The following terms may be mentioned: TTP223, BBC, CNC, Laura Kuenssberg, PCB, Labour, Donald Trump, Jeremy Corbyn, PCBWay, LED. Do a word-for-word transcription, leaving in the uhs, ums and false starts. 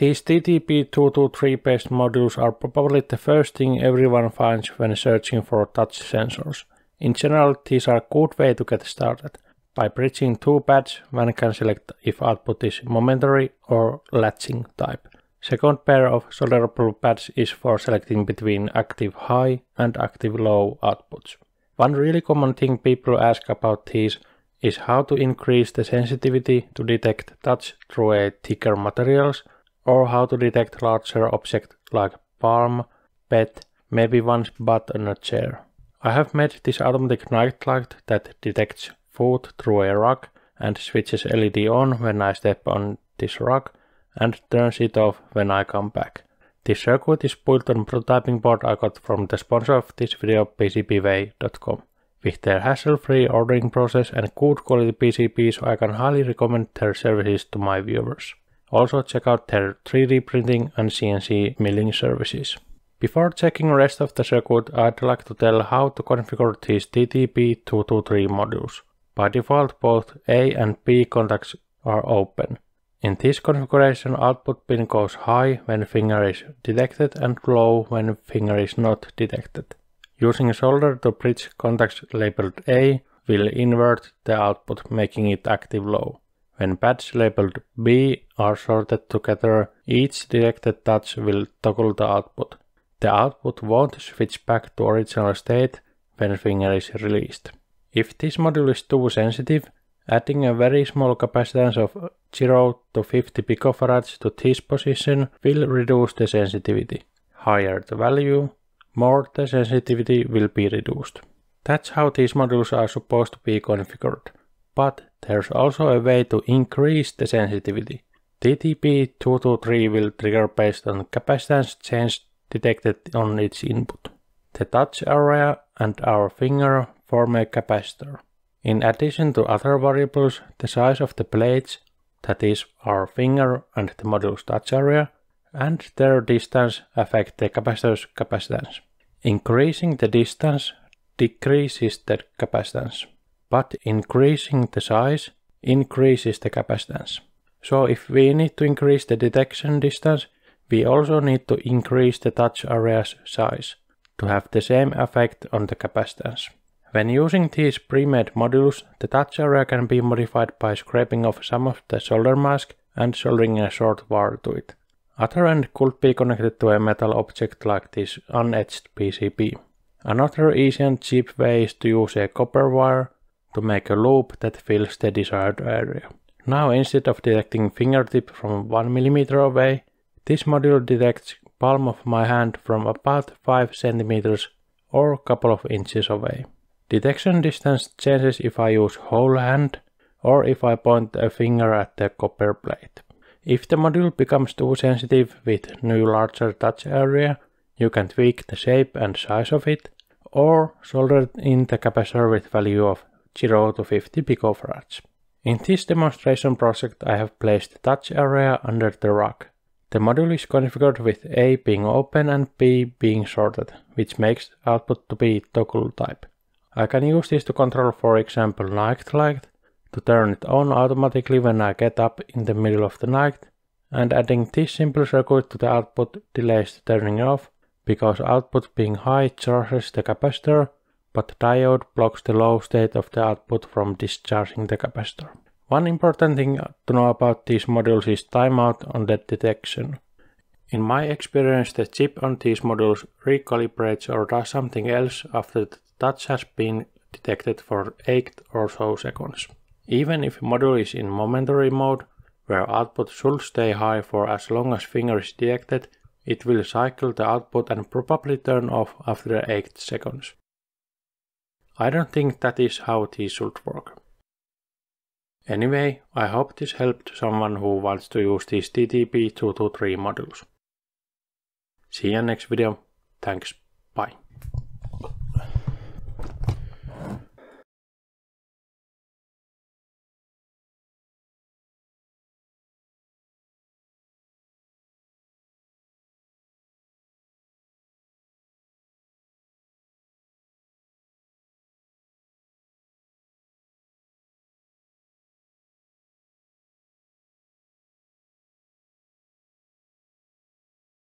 These T T P two two three based modules are probably the first thing everyone finds when searching for touch sensors. In general, these are a good way to get started. By bridging two pads, one can select if output is momentary or latching type. Second pair of solderable pads is for selecting between active high and active low outputs. One really common thing people ask about these is how to increase the sensitivity to detect touch through a thicker materials, or how to detect larger objects like palm, pet, maybe one's butt on a chair. I have made this automatic nightlight that detects foot through a rug and switches L E D on when I step on this rug and turns it off when I come back. This circuit is built on prototyping board I got from the sponsor of this video, P C B Way dot com. With their hassle-free ordering process and good quality P C Bs, I can highly recommend their services to my viewers. Also check out their three D printing and C N C milling services. Before checking the rest of the circuit, I'd like to tell how to configure these T T P two two three modules. By default, both A and B contacts are open. In this configuration, output pin goes high when finger is detected and low when finger is not detected. Using solder to bridge contacts labeled A will invert the output, making it active low. When pads labeled B are sorted together, each detected touch will toggle the output. The output won't switch back to original state when finger is released. If this module is too sensitive, adding a very small capacitance of zero to fifty picofarads to this position will reduce the sensitivity. Higher the value, more the sensitivity will be reduced. That's how these modules are supposed to be configured. But there's also a way to increase the sensitivity. T T P two two three will trigger based on capacitance change detected on its input. The touch area and our finger form a capacitor. In addition to other variables, the size of the blades, that is our finger and the module's touch area, and their distance affect the capacitor's capacitance. Increasing the distance decreases the capacitance, but increasing the size increases the capacitance. So if we need to increase the detection distance, we also need to increase the touch area's size to have the same effect on the capacitance. When using these pre-made modules, the touch area can be modified by scraping off some of the solder mask and soldering a short wire to it. Other end could be connected to a metal object like this unedged P C B. Another easy and cheap way is to use a copper wire to make a loop that fills the desired area. Now, instead of detecting fingertip from one millimeter away, this module detects palm of my hand from about five centimeters or couple of inches away. Detection distance changes if I use whole hand or if I point a finger at the copper plate. If the module becomes too sensitive with new larger touch area, you can tweak the shape and size of it, or solder in the capacitor with value of zero to fifty picofarads. In this demonstration project, I have placed the touch area under the rug. The module is configured with A being open and B being sorted, which makes output to be toggle type. I can use this to control, for example, night light, to turn it on automatically when I get up in the middle of the night, and adding this simple circuit to the output delays the turning off, because output being high charges the capacitor, but the diode blocks the low state of the output from discharging the capacitor. One important thing to know about these modules is timeout on the detection. In my experience, the chip on these modules recalibrates or does something else after the touch has been detected for eight or so seconds. Even if module is in momentary mode, where output should stay high for as long as finger is detected, it will cycle the output and probably turn off after eight seconds. I don't think that is how these should work. Anyway, I hope this helped someone who wants to use these T T P two two three modules. See you next video. Thanks. Bye.